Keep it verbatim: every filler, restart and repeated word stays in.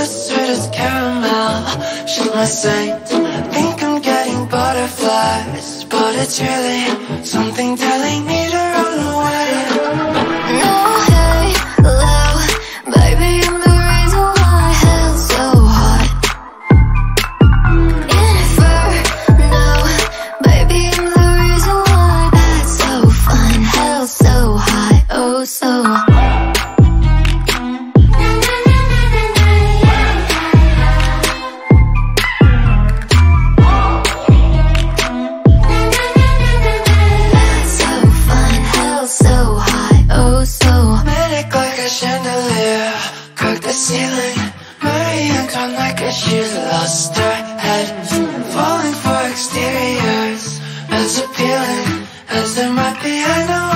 as sweet as caramel. Should I say, I think I'm getting butterflies, but it's really something telling me to run away. No, hey, hello, baby, I'm the reason why hell's so hot. Inferno, baby, I'm the reason why that's so fun. Hell's so hot, oh so hot. She's lost her head, falling for exteriors as appealing as there might be. I know.